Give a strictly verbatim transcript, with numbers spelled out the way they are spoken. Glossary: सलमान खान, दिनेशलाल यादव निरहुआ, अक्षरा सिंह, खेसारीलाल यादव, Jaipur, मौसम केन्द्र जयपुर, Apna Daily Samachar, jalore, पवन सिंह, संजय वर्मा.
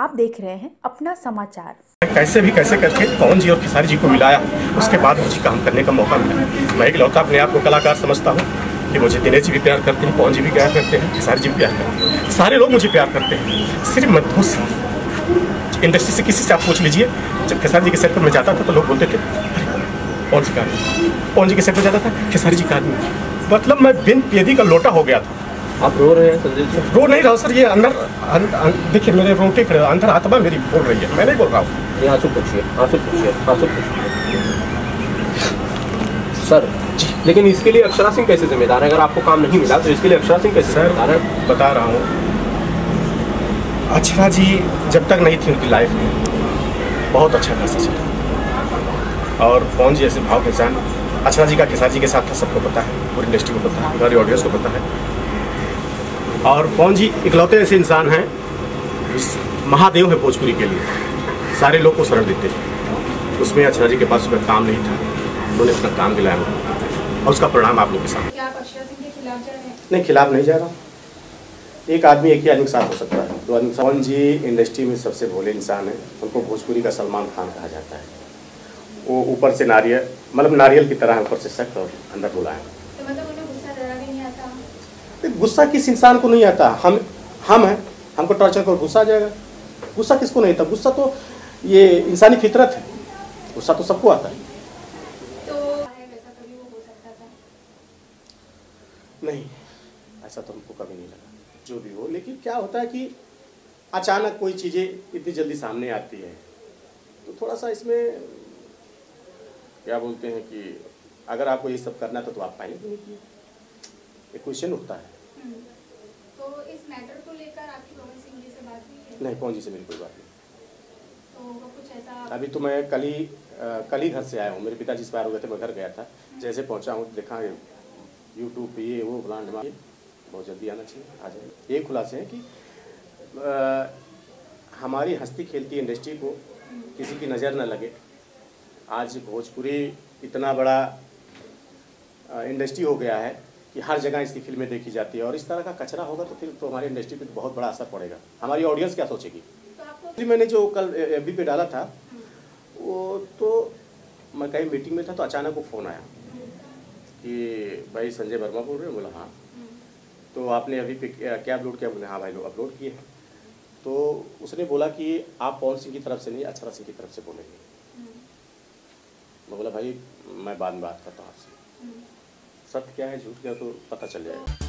आप देख रहे हैं अपना समाचार। कैसे भी कैसे करके पवन जी और खेसारी जी को मिलाया, उसके बाद मुझे काम करने का मौका मिला। मैं एक लौता अपने आप को कलाकार समझता हूँ कि मुझे दिनेश जी भी प्यार करते हैं, पवन जी भी प्यार करते हैं, खेसारी जी भी प्यार करते हैं, सारे लोग मुझे प्यार करते हैं। सिर्फ मधु इंडस्ट्री से किसी से आप पूछ लीजिए, जब खेसारी जी के सेट पर मैं जाता था तो लोग बोलते थे पवन जी का आदमी, पवन जी के सेट पर जाता था खेसारी जी का आदमी, मतलब मैं बिन पेदी का लोटा हो गया था। आप रो रहे हैं संजय जी? रो नहीं रहा सर, ये अंदर देखिए मेरे रोंगटे खड़े, अंदर आत्मा मेरी बोल रही है, मैं नहीं बोल रहा हूँ। ये आंसू पूछिए, आंसू पूछिए, आंसू पूछिए सर जी। लेकिन इसके लिए अक्षरा सिंह कैसे जिम्मेदार है? अगर आपको काम नहीं मिला तो इसके लिए अक्षरा सिंह कैसे जिम्मेदार है? बता रहा हूँ, अक्षरा जी जब तक नहीं थी उनकी लाइफ में बहुत अच्छा खासा चला, और पवन जी ऐसे भाव पहचान अक्षरा जी का खेसारी जी के साथ था, सबको पता है, पूरी इंडस्ट्री को पता है, सारी ऑडियंस को पता है। और पवन जी इकलौते ऐसे इंसान हैं, महादेव है भोजपुरी के लिए, सारे लोग को शरण देते हैं। उसमें अक्षरा जी के पास उसका काम नहीं था, उन्होंने अपना काम दिलाया और उसका परिणाम आप लोग के सामने। क्या आप अक्षरा सिंह के खिलाफ जा रहे हैं? नहीं, खिलाफ नहीं जा रहा। एक आदमी एक ही आदमी के साथ हो सकता है, दो आदमी। पवन जी इंडस्ट्री में सबसे भोले इंसान है, उनको भोजपुरी का सलमान खान कहा जाता है। वो ऊपर से नारियल, मतलब नारियल की तरह ऊपर से सख्त और अंदर भोला है। गुस्सा किस इंसान को नहीं आता? हम हम हैं, हमको टॉर्चर कर गुस्सा आ जाएगा। गुस्सा किसको नहीं आता? गुस्सा तो ये इंसानी फितरत है, गुस्सा तो सबको आता है। तो ऐसा कभी वो हो सकता था? नहीं, ऐसा तो हमको कभी नहीं लगा, जो भी हो। लेकिन क्या होता है कि अचानक कोई चीज़ें इतनी जल्दी सामने आती है तो थोड़ा सा इसमें क्या बोलते हैं कि अगर आपको ये सब करना था तो आप पहले भी नहीं किए, एक क्वेश्चन उठता है। तो इस मैटर को लेकर आपकी पवन सिंह जी से बात हुई है? नहीं, पवन जी से मेरी कोई बात नहीं। तो कुछ ऐसा? अभी तो मैं कल ही कल ही घर से आया हूँ, मेरे पिताजी एक्सपायर हो गए थे, मैं घर गया था। जैसे पहुँचा हूँ देखा यूट्यूब पे ये वो ब्रांड में, बहुत जल्दी आना चाहिए, आ जाए। ये खुलासे हैं कि आ, हमारी हस्ती खेलती इंडस्ट्री को किसी की नज़र न लगे। आज भोजपुरी इतना बड़ा इंडस्ट्री हो गया है कि हर जगह इसकी फिल्में देखी जाती है, और इस तरह का कचरा होगा तो फिर तो हमारी इंडस्ट्री पे बहुत बड़ा असर पड़ेगा। हमारी ऑडियंस क्या सोचेगी? तो मैंने जो कल एफ बी पे डाला था वो, तो मैं कहीं मीटिंग में था तो अचानक वो फ़ोन आया कि भाई संजय वर्मा बोल रहे हो? बोला हाँ। तो आपने अभी पे क्या अपलोड किया? बोले हाँ भाई लोग अपलोड किए हैं। तो उसने बोला कि आप पवन सिंह की तरफ से नहीं, अक्षरा सिंह की तरफ से बोलेंगे। मैं बोला भाई मैं बाद में बात करता हूँ आपसे, सत्य क्या है झूठ क्या तो पता चल जाएगा।